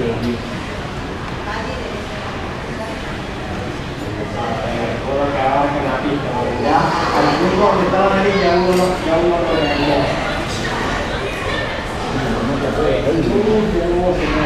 Todos acababan con la pista, porque ya al tiempo que estaban ahí ya hubo